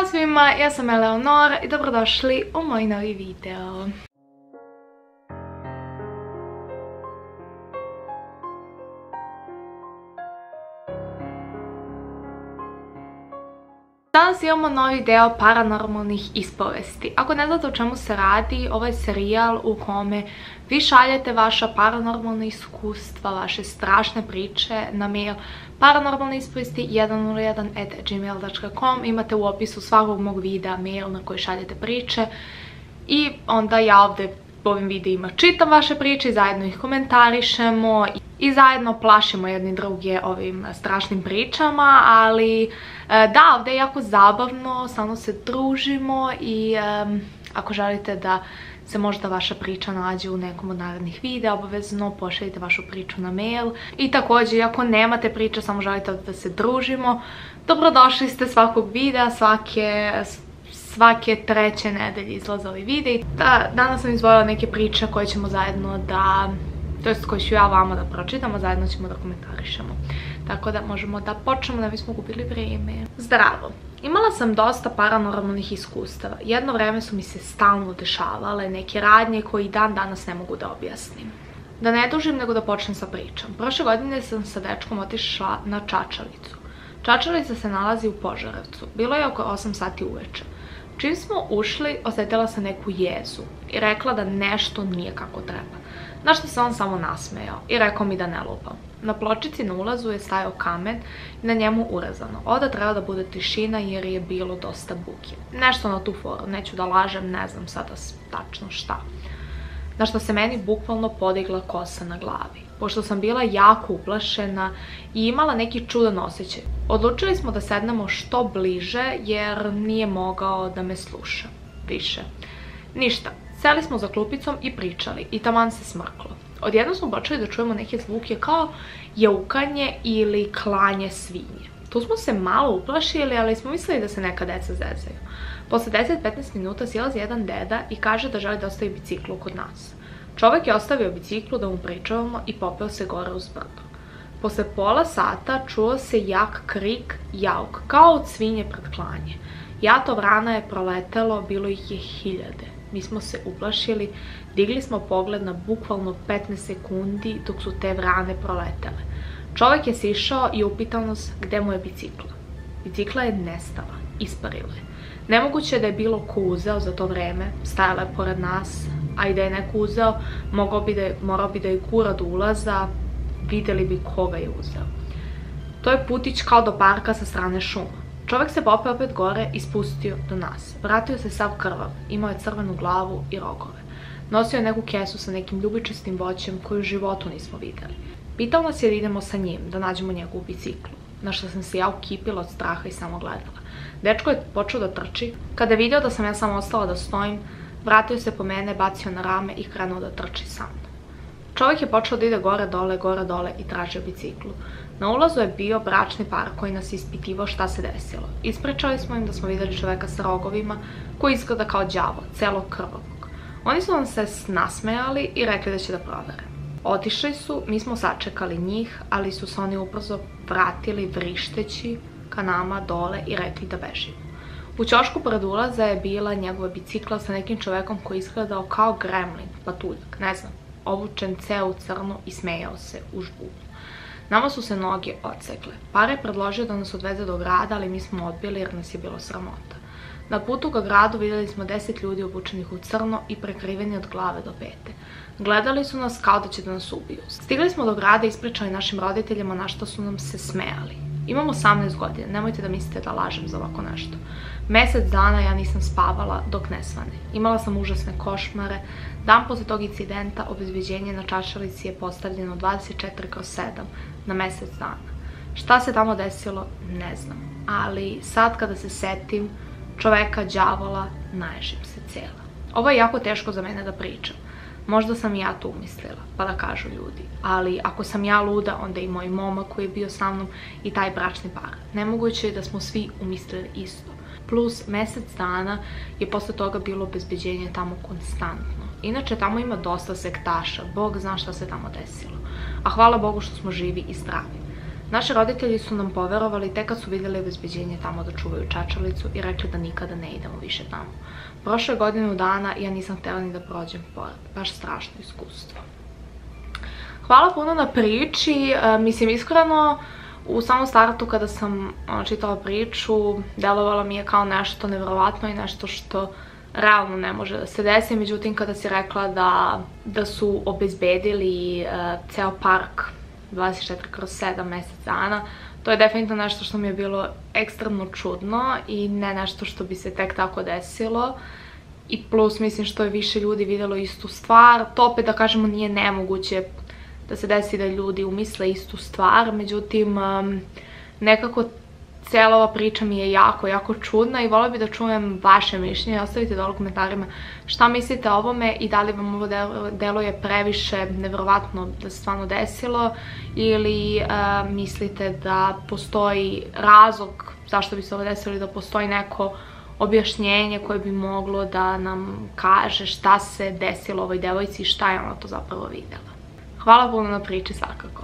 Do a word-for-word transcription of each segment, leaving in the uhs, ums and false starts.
Ćao svima, ja sam Eleonora i dobrodošli u moj novi video. Danas imamo novi deo paranormalnih ispovesti. Ako ne znate o čemu se radi, ovo je serijal u kome vi šaljete vaša paranormalna iskustva, vaše strašne priče na mail paranormalne ispovesti jedan nula jedan at gmail dot com. Imate u opisu svakog mog videa mail na koji šaljete priče i onda ja ovde u ovim videima čitam vaše priče i zajedno ih komentarišemo i zajedno plašimo jedni druge ovim strašnim pričama, ali da, ovdje je jako zabavno, samo se družimo i ako želite da se možda vaša priča nađe u nekom od narednih videa, obavezno pošaljite vašu priču na mail. I također, ako nemate priče, samo želite da se družimo, dobrodošli ste svakog videa, svake... Svake treće nedelje izlaze ovi videi. Danas sam izvojila neke priče koje ćemo zajedno da... To jest koje ću ja vama da pročitamo, zajedno ćemo da komentarišemo. Tako da možemo da počnemo, da bismo gubili vrijeme. Zdravo! Imala sam dosta paranormalnih iskustava. Jedno vreme su mi se stalno dešavale neke radnje koje i dan danas ne mogu da objasnim. Da ne dužim, nego da počnem sa pričom. Prošle godine sam sa dečkom otišla na Čačalicu. Čačalica se nalazi u Požarevcu. Bilo je oko osam sati uveče. Čim smo ušli, osjetila sam neku jezu i rekla da nešto nije kako treba. Na što se on samo nasmejao i rekao mi da ne lupam. Na pločici na ulazu je stajao kamen i na njemu urezano. Ovdje treba da bude tišina jer je bilo dosta buke. Nešto na tu foru, neću da lažem, ne znam sada tačno šta. Na što se meni bukvalno podigla kosa na glavi. Pošto sam bila jako uplašena i imala neki čudan osjećaj, odlučili smo da sednemo što bliže jer nije mogao da me sluša više. Ništa, seli smo za klupicom i pričali i taman se smrklo. Odjednom smo počeli da čujemo neke zvuke kao jaukanje ili klanje svinje. Tu smo se malo uplašili, ali smo mislili da se neka deca zezaju. Posle deset do petnaest minuta silazi jedan deda i kaže da želi da ostavi biciklu kod nas. Čovek je ostavio biciklu da mu pričavamo i popeo se gore uz brdo. Posle pola sata čuo se jak krik, jauk, kao od svinje pred klanje. Jato vrana je proletelo, bilo ih je hiljade. Mi smo se uplašili, digli smo pogled na bukvalno petnaest sekundi dok su te vrane proletele. Čovek je sišao i upitao nas gde mu je bicikla. Bicikla je nestala, isparila je. Nemoguće je da je bilo ko uzeo za to vreme, stajala je pored nas, a i da je neko uzeo, morao bi da je gura do ulaza, videli bi koga je uzeo. To je putić kao do parka sa strane šuma. Čovek se popeo opet gore i spustio do nas. Vratio se sav krvav, imao je crvenu glavu i rogove. Nosio je neku kesu sa nekim ljubičastim voćem koju u životu nismo videli. Pitao nas je da idemo sa njim, da nađemo njegovu biciklu, na što sam se ja ukipila od straha i samo gledala. Dečko je počeo da trči. Kada je video da sam ja samo ostala da stojim, vratio se po mene, bacio na rame i krenuo da trči sa mnom. Čovjek je počeo da ide gore dole, gore dole i tražio biciklu. Na ulazu je bio bračni par koji nas ispitivao šta se desilo. Ispričali smo im da smo videli čoveka sa rogovima koji izgleda kao đavo, celo krvavog. Oni su nam se nasmejali i rekli da će da provere. Otišli su, mi smo sačekali njih, ali su se oni ubrzo vratili vrišteći ka nama dole i rekli da bežimo. U ćošku pred ulaza je bila njegova bicikla sa nekim čovekom koji izgledao kao gremlin, patuljak, ne znam, obučen ceo u crno i smejao se u žbubu. Nama su se noge odsekle. Par je predložio da nas odveze do grada, ali mi smo odbili jer nas je bilo sramota. Na putu ka gradu vidjeli smo deset ljudi obučenih u crno i prekriveni od glave do pete. Gledali su nas kao da će da nas ubiju. Stigli smo do grada i ispričali našim roditeljima na što su nam se smejali. Imam osamnaest godina, nemojte da mislite da lažem za ovako nešto. Mesec dana ja nisam spavala dok ne svane. Imala sam užasne košmare. Dan posle tog incidenta obezbeđenje na Čačalici je postavljeno dvadeset četiri kroz sedam na mesec dana. Šta se tamo desilo, ne znam. Ali sad kada se setim čoveka, đavola, naježim se cijela. Ovo je jako teško za mene da pričam. Možda sam i ja tu umislila, pa da kažu ljudi. Ali ako sam ja luda, onda i moj momak koji je bio sa mnom i taj bračni par. Nemoguće je da smo svi umislili isto. Plus, mesec dana je posle toga bilo obezbeđenje tamo konstantno. Inače, tamo ima dosta sektaša, Bog zna šta se tamo desilo. A hvala Bogu što smo živi i zdravi. Naši roditelji su nam poverovali tek kad su vidjeli obezbeđenje tamo da čuvaju Čačalicu i rekli da nikada ne idemo više tamo. Prošlo je godinu dana i ja nisam htjela ni da prođem pored. Baš strašno iskustvo. Hvala puno na priči. Mislim, iskreno, u samom startu kada sam čitala priču, delovala mi je kao nešto nevjerovatno i nešto što realno ne može da se desi. Međutim, kada si rekla da, da su obezbedili uh, ceo park dvadeset četiri kroz sedam mjesec dana, to je definitivno nešto što mi je bilo ekstremno čudno i ne nešto što bi se tek tako desilo. I plus, mislim, što je više ljudi vidjelo istu stvar, to opet da kažemo nije nemoguće da se desi da ljudi umisle istu stvar, međutim um, nekako cijela ova priča mi je jako, jako čudna i volim bi da čujem vaše mišljenje. Ostavite dole u komentarima šta mislite o ovome i da li vam ovo delo je previše nevjerovatno da se stvarno desilo ili uh, mislite da postoji razlog zašto bi se ovo desilo ili da postoji neko objašnjenje koje bi moglo da nam kaže šta se desilo ovoj devojci i šta je ona to zapravo vidjela. Hvala puno na priči svakako.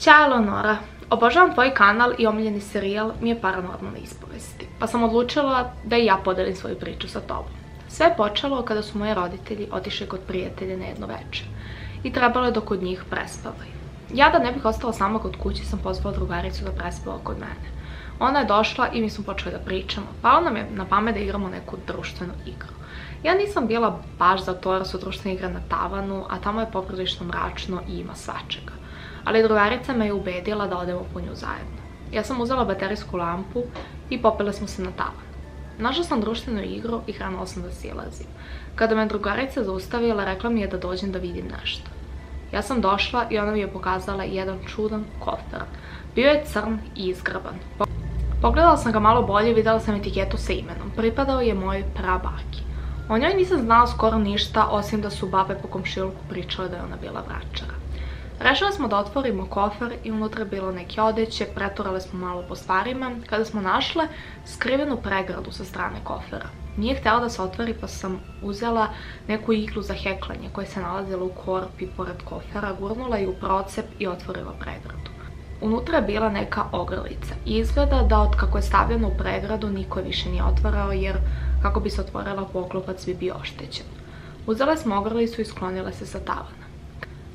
Ćao Eleonora, obožavam tvoj kanal i omiljeni serijal mi je Paranormalne ispovesti, pa sam odlučila da i ja podelim svoju priču sa tobom. Sve je počelo kada su moji roditelji otišli kod prijatelja na jedno večer i trebalo je da kod njih prespavaju. Ja da ne bih ostala sama kod kući sam pozvala drugaricu da prespava kod mene. Ona je došla i mi smo počeli da pričamo, palo nam je na pamet da igramo neku društvenu igru. Ja nisam bila baš za to jer su društvene igre na tavanu, a tamo je poprilično mračno i ima svačega. Ali drugarica me je ubedila da odemo po nju zajedno. Ja sam uzela baterijsku lampu i popela smo se na tavan. Našla sam društvenu igru i krenula sam da silazim. Kada me drugarica zaustavila, rekla mi je da dođem da vidim nešto. Ja sam došla i ona mi je pokazala jedan čudan kofer. Bio je crn i izgraban. Pogledala sam ga malo bolje i vidjela sam etiketu sa imenom. Pripadao je mojoj prabaki. O njoj nisam znala skoro ništa, osim da su babe po komšiluku pričale da je ona bila vračara. Rešile smo da otvorimo kofer i unutra je bilo neke odeće, preturale smo malo po stvarima, kada smo našle skrivenu pregradu sa strane kofera. Nije htjela da se otvori pa sam uzela neku iglu za heklanje koja se nalazila u korpi pored kofera, gurnula je u procep i otvorila pregradu. Unutra je bila neka ogrlica i izgleda da od kako je stavljena u pregradu niko je više nije otvarao jer kako bi se otvorila poklopac bi bio oštećen. Uzele smo ogrlicu i sklonile se sa tavana.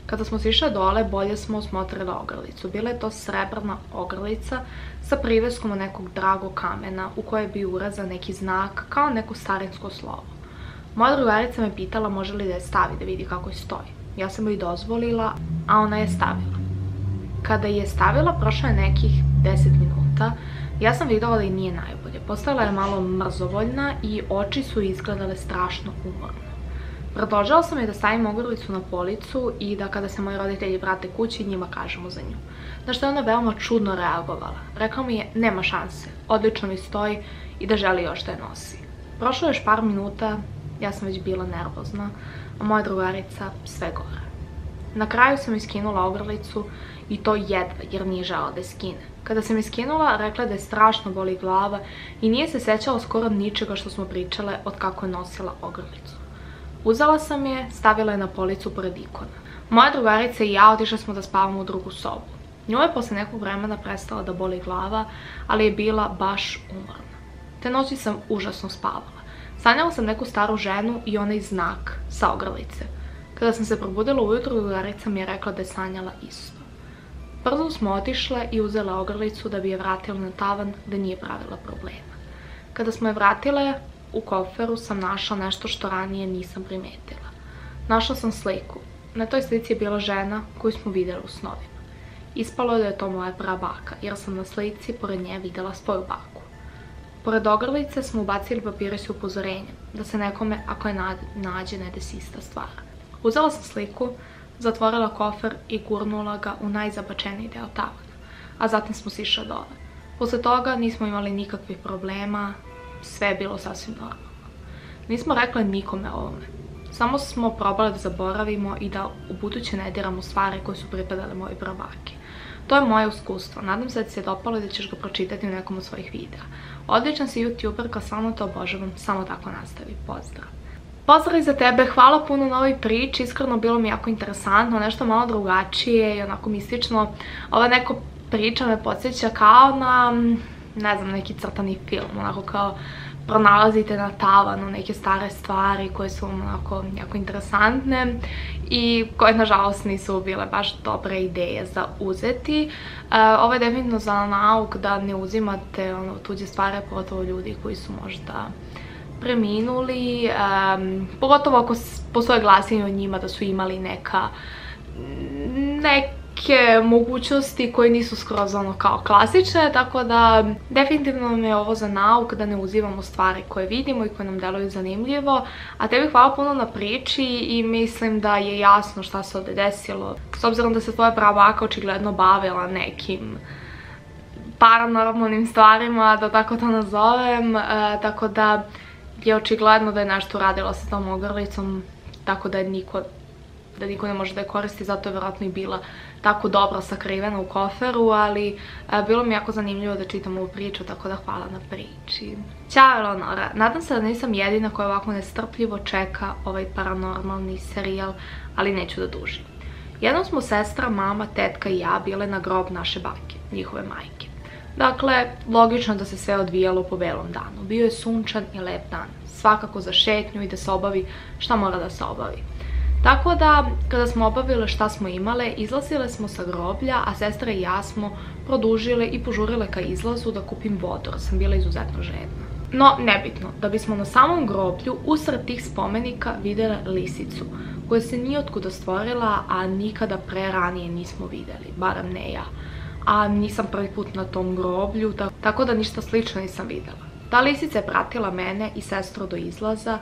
Kada smo sišle dole, bolje smo osmotrile ogrlicu. Bila je to srebrna ogrlica sa priveskom od nekog dragog kamena u kojoj je bio urazan neki znak kao neko starinsko slovo. Moja drugarica me pitala može li da je stavi da vidi kako stoji. Ja sam joj dozvolila, a ona je stavila. Kada je stavila, prošlo je nekih deset minuta. Ja sam vidjela da i nije najbolje. Postala je malo mrzovoljna i oči su izgledale strašno umorno. Predložila sam je da stavim ogrlicu na policu i da kada se moji roditelji vrate kući njima kažemo za nju. Na što je ona veoma čudno reagovala. Rekla mi je nema šanse, odlično mi stoji i da želi još da je nosi. Prošlo je još par minuta, ja sam već bila nervozna, a moja drugarica sve gore. Na kraju sam iskinula ogrlicu i to jedva jer nije žela da je skine. Kada sam je skinula, rekla da je strašno boli glava i nije se sećala skoro ničega što smo pričale od kako je nosila ogrlicu. Uzela sam je, stavila je na policu pored ikona. Moja drugarica i ja otišle smo da spavamo u drugu sobu. Nju je posle nekog vremena prestala da boli glava, ali je bila baš umorna. Te noći sam užasno spavala. Sanjala sam neku staru ženu i onaj znak sa ogrlice. Kada sam se probudila ujutru, drugarica mi je rekla da je sanjala isto. Brzo smo otišle i uzele ogrlicu da bi je vratila na tavan da nije pravila problema. Kada smo je vratile, u koferu sam našla nešto što ranije nisam primetila. Našla sam sliku. Na toj slici je bila žena koju smo vidjeli u snovima. Ispalo je da je to moja prabaka jer sam na slici pored nje vidjela svoju baku. Pored ogrlice smo ubacili papire s upozorenjem da se nekome ako je nađe ne desi ista stvar. Uzela sam sliku, zatvorila kofer i gurnula ga u najzabačeniji deo tavana, a zatim smo sišle dole. Posle toga nismo imali nikakvih problema, sve je bilo sasvim normalno. Nismo rekle nikome ovome, samo smo probale da zaboravimo i da u buduće ne diramo stvari koje su pripadale moje prabaki. To je moje iskustvo, nadam se da ti se dopalo i da ćeš ga pročitati u nekom od svojih videa. Odličan si youtuberka, stvarno te obožavam, samo tako nastavi, pozdrav! Pozdrav za tebe, hvala puno na ovoj priči, iskreno bilo mi jako interesantno, nešto malo drugačije i onako mistično. Ovo je neko priča me podsjeća kao na, ne znam, neki crtani film, onako kao pronalazite na tavanu neke stare stvari koje su onako jako interesantne i koje nažalost nisu bile baš dobre ideje za uzeti. Ovo je definitivno za nauk da ne uzimate tuđe stvari, pogotovo ljudi koji su možda preminuli, pogotovo ako postoje glasenje o njima da su imali neka neke mogućnosti koje nisu skroz ono kao klasične, tako da definitivno mi je ovo za nauk da ne uzimamo stvari koje vidimo i koje nam deluju zanimljivo. A tebi hvala puno na priči i mislim da je jasno šta se ovdje desilo. S obzirom da se tvoja prabaka očigledno bavila nekim paranormalnim stvarima, da tako to nazovem, tako da je očigledno da je nešto uradilo sa tom ogrlicom, tako da je niko da niko ne može da je koristi, zato je vjerojatno i bila tako dobro sakrivena u koferu, ali a, bilo mi jako zanimljivo da čitam ovu priču, tako da hvala na priči. Ćao Eleonora, nadam se da nisam jedina koja ovako nestrpljivo čeka ovaj paranormalni serijal, ali neću da dužim. Jednom smo sestra, mama, tetka i ja bile na grob naše bake, njihove majke. Dakle, logično da se sve odvijalo po belom danu. Bio je sunčan i lep dan, svakako za šetnju i da se obavi šta mora da se obavi. Tako da, kada smo obavile šta smo imale, izlazile smo sa groblja, a sestra i ja smo produžile i požurile ka izlazu da kupim vodu, jer sam bila izuzetno žedna. No, nebitno, da bismo na samom groblju, usred tih spomenika, vidjela lisicu, koja se nijotkuda stvorila, a nikada pre ranije nismo vidjeli, barem ne ja. A nisam prvi put na tom groblju, tako da ništa slično nisam vidjela. Ta lisica je pratila mene i sestru do izlaza,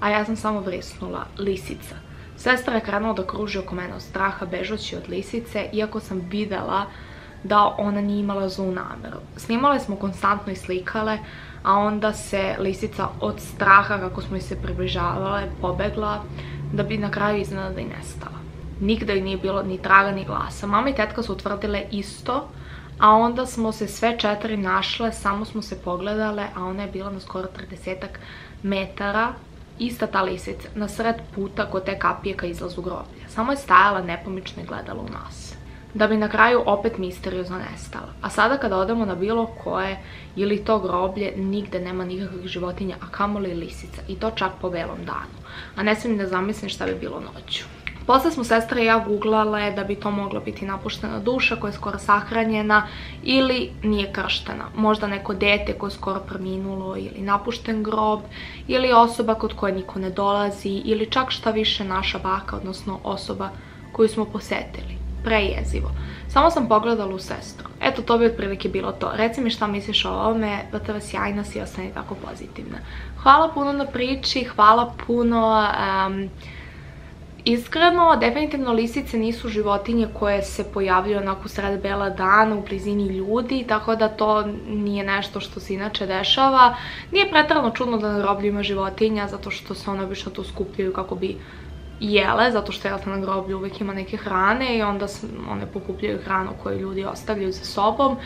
a ja sam samo vrisnula lisica. Sestra je krenula da kruži oko mene od straha, bežući od lisice, iako sam videla da ona nije imala zlu nameru. Snimale smo konstantno i slikale, a onda se lisica od straha, kako smo joj se približavale, pobegla, da bi na kraju iznenada i nestala. Nigde joj nije bilo ni traga ni glasa. Mama i tetka su utvrdile isto, a onda smo se sve četiri našle, samo smo se pogledale, a ona je bila na skoro tridesetak metara, ista ta lisica, na sred puta kod te kapije ka izlazu groblja. Samo je stajala nepomično i gledala u nas. Da bi na kraju opet misteriozno nestala. A sada kada odemo na bilo koje ili to groblje, nigde nema nikakvih životinja, a kamoli lisica. I to čak po belom danu. A ne smijem da zamislim šta bi bilo noću. Posle smo sestra i ja googlale da bi to mogla biti napuštena duša koja je skoro sahranjena ili nije krštena. Možda neko dete koje je skoro preminulo ili napušten grob ili osoba kod koje niko ne dolazi ili čak šta više naša baka, odnosno osoba koju smo posetili. Prejezivo. Samo sam pogledala u sestru. Eto, to bi otprilike bilo to. Reci mi šta misliš o ovome, da te vas sjajna si i ostani tako pozitivna. Hvala puno na priči, hvala puno... Um, Iskreno, definitivno lisice nisu životinje koje se pojavljaju onako sred bela dana u blizini ljudi, tako da to nije nešto što se inače dešava. Nije pretjerano čudno da na groblju ima životinja, zato što se one obično tu skupljaju kako bi jele, zato što na groblju uvijek ima neke hrane i onda one pokupljaju hranu koju ljudi ostavljaju za sobom.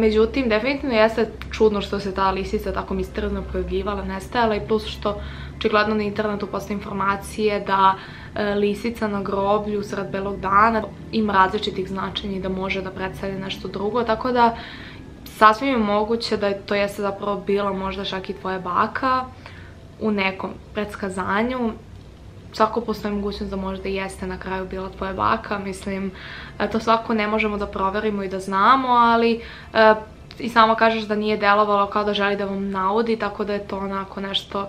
Međutim, definitivno jeste čudno što se ta lisica tako misteriozno pojavljivala, nestajala i plus što očigledno na internetu postoje informacije da lisica na groblju sred belog dana ima različitih značenja i da može da predstavlja nešto drugo, tako da sasvim je moguće da to jeste zapravo bila možda čak i tvoja baka u nekom predskazanju. Svako postoji mogućnost da možda i jeste na kraju bila tvoja baka, mislim, to svako ne možemo da proverimo i da znamo, ali e, i sama kažeš da nije delovalo kao da želi da vam naudi, tako da je to onako nešto,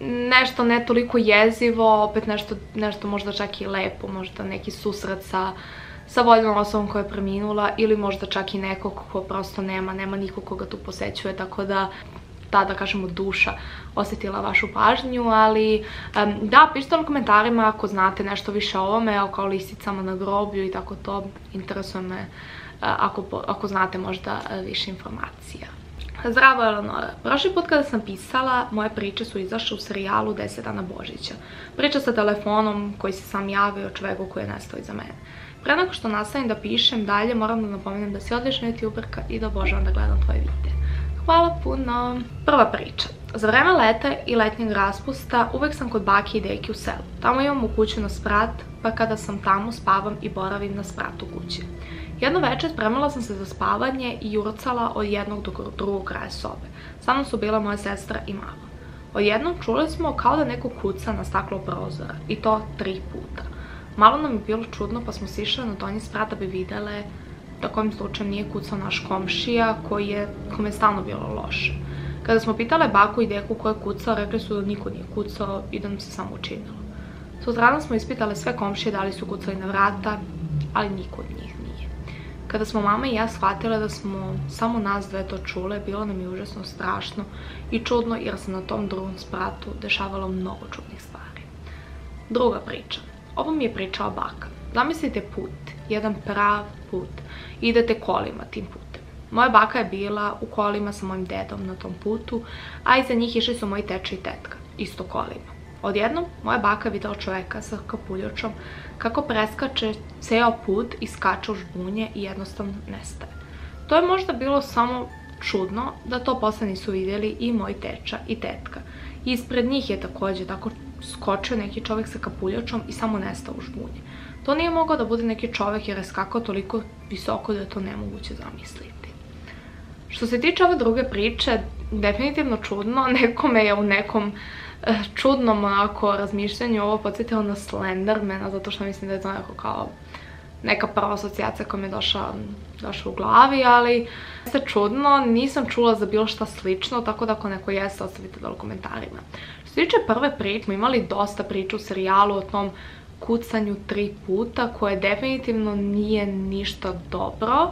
nešto ne toliko jezivo, opet nešto, nešto možda čak i lepo, možda neki susret sa, sa voljnom osobom koja je preminula ili možda čak i nekog ko prosto nema, nema nikog koga tu posećuje, tako da... ta, da kažemo, duša osjetila vašu pažnju, ali da, pišite u komentarima ako znate nešto više o ovome, kao lisicama na groblju i tako to, interesuje me ako znate možda više informacija. Zdravo Eleonora, prošli put kada sam pisala, moje priče su izašle u serijalu deset dana Božića. Priča sa telefonom koji se sam javio čoveku koji je nestao iza mene. Pre nego što nastavim da pišem dalje, moram da napomenem da si odlična youtuberka i da obožavam da gledam tvoje videe. Hvala puno! Prva priča. Za vreme leta i letnjeg raspusta uvek sam kod bake i deke u selu. Tamo imam u kuću na sprat, pa kada sam tamo spavam i boravim na spratu kuće. Jedno večer spremala sam se za spavanje i jurcala od jednog do drugog kraja sobe. Sa mnom su bila moja sestra i mama. Odjednom čuli smo kao da neko kuca na staklo prozora, i to tri puta. Malo nam je bilo čudno pa smo sišle na donji sprat da bi videle da kojim slučajem nije kucao naš komšija koji je, kome je stalno bilo loše. Kada smo pitale baku i deku ko je kucao, rekli su da niko nije kucao i da nam se samo učinilo. Sutradan smo ispitale sve komšije da li su kucali na vrata, ali niko od njih nije. Kada smo mama i ja shvatile da smo samo nas dve to čule, bilo nam je užasno strašno i čudno jer se na tom drugom spratu dešavalo mnogo čudnih stvari. Druga priča. Ovo mi je pričao baka. Zamislite put, jedan prav put, idete kolima tim putem. Moja baka je bila u kolima sa mojim dedom na tom putu, a iza njih išli su moji teča i tetka, isto kolima. Odjednom, moja baka je videla čoveka sa kapuljočom kako preskače ceo put i skače u žbunje i jednostavno nestaje. To je možda bilo samo čudno da to posle nisu vidjeli i moji teča i tetka. Ispred njih je također tako skočio neki čovek sa kapuljačom i samo nestao u žbunje. To nije mogao da bude neki čovek jer je skakao toliko visoko da je to nemoguće zamisliti. Što se tiče ove druge priče, definitivno čudno, nekome je u nekom čudnom onako razmišljanju ovo podsjetilo na Slendermana, zato što mislim da je to nekako kao neka prva asocijacija koja mi je došla u glavi, ali jeste čudno, nisam čula za bilo šta slično, tako da ako neko jeste, ostavite dole u komentarima. Što se tiče prve priče, smo imali dosta priča u serijalu o tom kucanju tri puta, koje definitivno nije ništa dobro.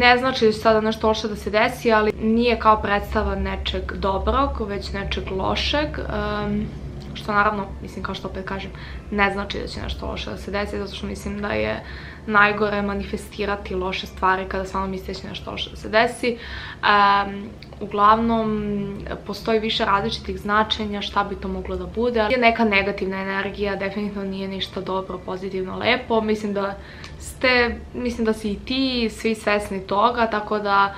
Ne znači sada nešto loše da se desi, ali nije kao predstava nečeg dobrog, već nečeg lošeg. Što naravno, mislim, kao što opet kažem, ne znači da će nešto loše da se desi, zato što mislim da je najgore manifestirati loše stvari kada stvarno mislite da će nešto loše da se desi. Uglavnom, postoji više različitih značenja šta bi to moglo da bude. Neka negativna energija definitivno nije ništa dobro, pozitivno, lepo. Mislim da ste, mislim da si i ti svi svesni toga, tako da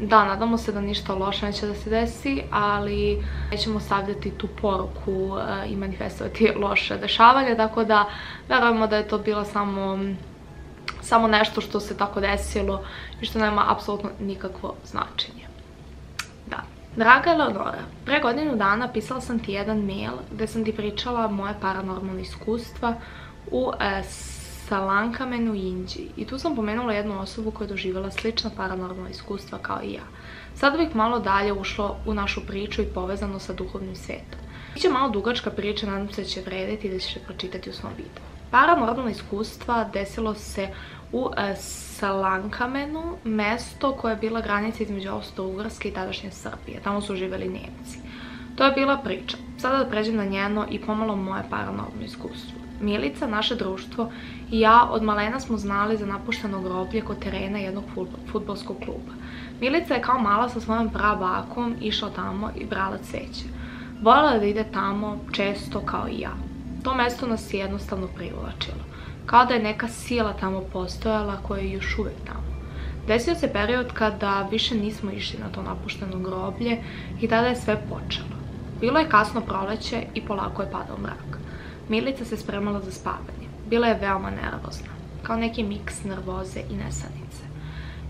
da, nadamo se da ništa loše neće da se desi, ali nećemo stavljati tu poruku i manifestovati loše dešavanje, tako da verujemo da je to bilo samo samo nešto što se tako desilo i što nema apsolutno nikakvo značenje. Da. Draga Eleonora, pre godinu dana pisala sam ti jedan mail gde sam ti pričala moje paranormalne iskustva u Slankamenu Indiji i tu sam pomenula jednu osobu koja je doživjela slična paranormalna iskustva kao i ja. Sada bih malo dalje ušla u našu priču i povezano sa duhovnim svetom. Biće malo dugačka priča, nadam se da će vrediti i da ćeš pročitati u svom videu. Paranormalna iskustva desilo se u Slankamenu, mesto koje je bila granica između Austro-Ugarske i tadašnje Srbije. Tamo su živeli Nemci. To je bila priča. Sada da pređem na njeno i pomalo moje paranormalno iskustvo. Milica, naše društvo i ja od malena smo znali za napušteno groblje kod terena jednog fudbalskog kluba. Milica je kao mala sa svojom prabakom išla tamo i brala cveće. Voljela da ide tamo često kao i ja. To mesto nas je jednostavno privlačilo. Kao da je neka sila tamo postojala koja je još uvek tamo. Desio se period kada više nismo išli na to napušteno groblje i tada je sve počelo. Bilo je kasno proleće i polako je padao mrak. Milica se spremala za spavanje. Bila je veoma nervozna, kao neki miks nervoze i nesanice.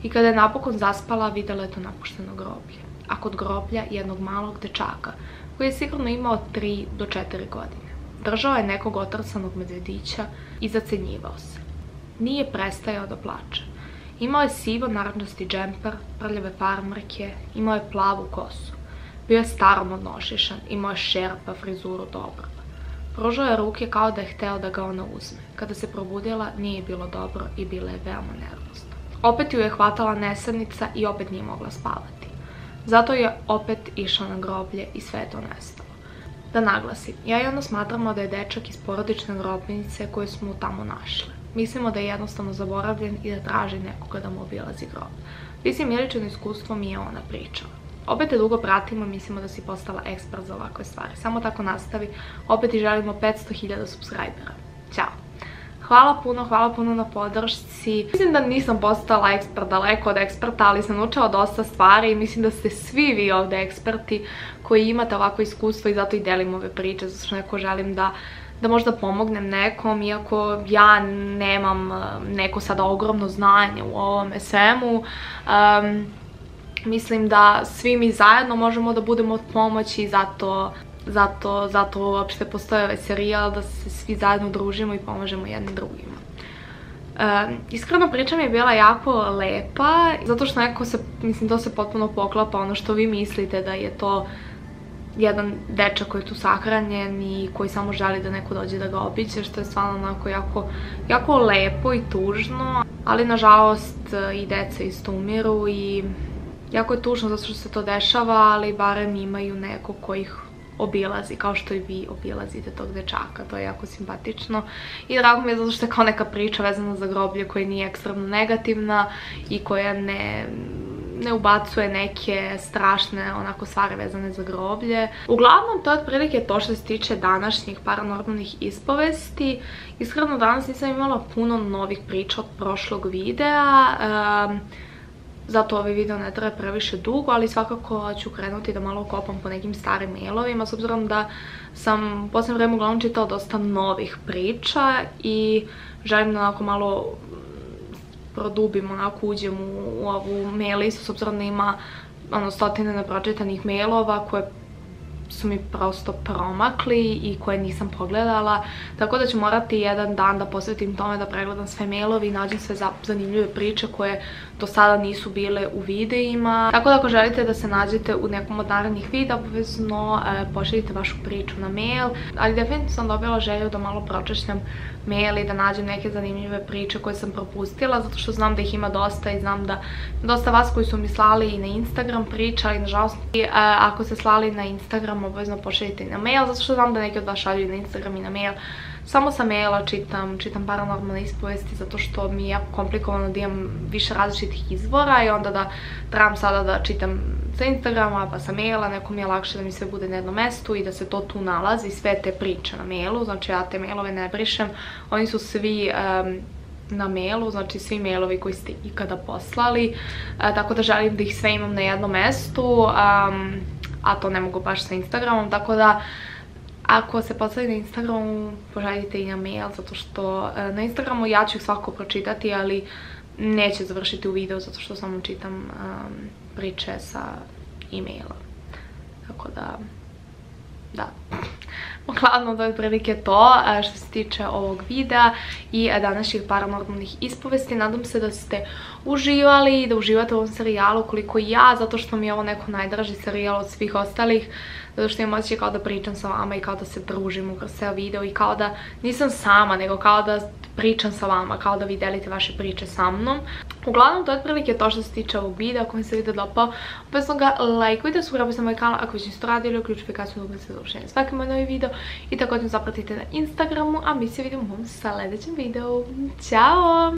I kada je napokon zaspala, videla je to napušteno groblje. A kod groblja jednog malog dečaka, koji je sigurno imao tri do četiri godine. Držao je nekog otrcanog medvedića i zacenjivao se. Nije prestajao da plače. Imao je sivo narandžasti džemper, prljave farmerke, imao je plavu kosu. Bio je staromodnošišan, imao je šerpa frizuru do obrva. Pružao je ruke kao da je hteo da ga ona uzme. Kada se probudila, nije bilo dobro i bila je veoma nervozna. Opet ju je hvatala nesanica i opet nije mogla spavati. Zato je opet išla na groblje i sve je to nestalo. Da naglasim, ja i ona smatramo da je dečak iz porodične grobnice koju smo tamo našle. Mislimo da je jednostavno zaboravljen i da traži nekoga da mu obilazi grob. Mislim, Miličino iskustvo mi je ona pričala. Opet te dugo pratimo, mislimo da si postala ekspert za ovakve stvari. Samo tako nastavi, opet ti želimo petsto hiljada subscribera. Ćao! Hvala puno, hvala puno na podršci. Mislim da nisam postala ekspert, daleko od eksperta, ali sam naučila dosta stvari i mislim da ste svi vi ovde eksperti koji imate ovako iskustvo i zato i delim ove priče, zato što neko želim da da možda pomognem nekom, iako ja nemam neko sada ogromno znanje u ovome svemu. Mislim da svi mi zajedno možemo da budemo od pomoći, zato... Zato, zato uopšte postoje ovaj serijal, da se svi zajedno družimo i pomažemo jednim drugima. E, iskreno, priča mi je bila jako lepa, zato što nekako se, mislim, to se potpuno poklapa ono što vi mislite, da je to jedan dečak koji je tu sahranjen i koji samo želi da neko dođe da ga obiđe, što je stvarno onako jako, jako lepo i tužno. Ali, nažalost, i deca isto umiru i jako je tužno zato što se to dešava, ali barem imaju neko ko ih obilazi, kao što i vi obilazite tog dečaka. To je jako simpatično i drago mi je zato što je kao neka priča vezana za groblje koja nije ekstremno negativna i koja ne ne ubacuje neke strašne onako stvari vezane za groblje. Uglavnom, to je otprilike to što se tiče današnjih paranormalnih ispovesti. Iskreno, danas nisam imala puno novih priča od prošlog videa, zato ovaj video ne traje previše dugo, ali svakako ću krenuti da malo kopam po nekim starim mailovima, s obzirom da sam u posljednje vreme uglavnom čitala dosta novih priča i želim da onako malo produbim, onako uđem u ovu mail listu, s obzirom da ima ono stotine nepročitanih mailova koje su mi prosto promakli i koje nisam pogledala, tako da ću morati jedan dan da posvetim tome da pregledam sve mailove i nađem sve zanimljive priče koje do sada nisu bile u videima. Tako da, ako želite da se nađete u nekom od narednih videa, obavezno pošaljite vašu priču na mail, ali definitivno sam dobila želju da malo pročešljam mail i da nađem neke zanimljive priče koje sam propustila, zato što znam da ih ima dosta i znam da dosta vas koji su mi slali i na Instagram priča, ali nažalost ako se slali na Instagram obavezno pošaljite i na mail, zato što znam da neki od vas šalju na Instagram i na mail. Samo sa maila čitam, čitam paranormalne ispovesti, zato što mi je jako komplikovano da imam više različitih izvora i onda da trebam sada da čitam sa Instagrama pa sa maila. Neko mi je lakše da mi sve bude na jednom mestu i da se to tu nalazi, sve te priče na mailu. Znači, ja te mailove ne brišem, oni su svi na mailu, znači svi mailovi koji ste ikada poslali, tako da želim da ih sve imam na jednom mestu, a to ne mogu baš sa Instagramom, tako da ako se poslali na Instagramu, pošaljite i na mail, zato što na Instagramu ja ću ih svakako pročitati, ali neće završiti u videu zato što samo čitam priče sa e-maila. Tako da, da. Uglavnom, to je otprilike to što se tiče ovog videa i današnjih paranormalnih ispovesti. Nadam se da ste uživali i da uživate u ovom serijalu koliko i ja, zato što mi je ovo neko najdraži serijal od svih ostalih, zato što imam osjećaj kao da pričam sa vama i kao da se družim kroz ceo video i kao da nisam sama, nego kao da pričam sa vama, kao da vi delite vaše priče sa mnom. Uglavnom, to je otprilike to što se tiče ovog videa. Ako mi se video dopao, obavezno ga lajkujte, subscribe se na moj kanal ako već niste radili, uključite kasnije da se dopuštene svaki moj novi video i također zapratite na Instagramu, a mi se vidimo u mom sledećem videu. Ćao!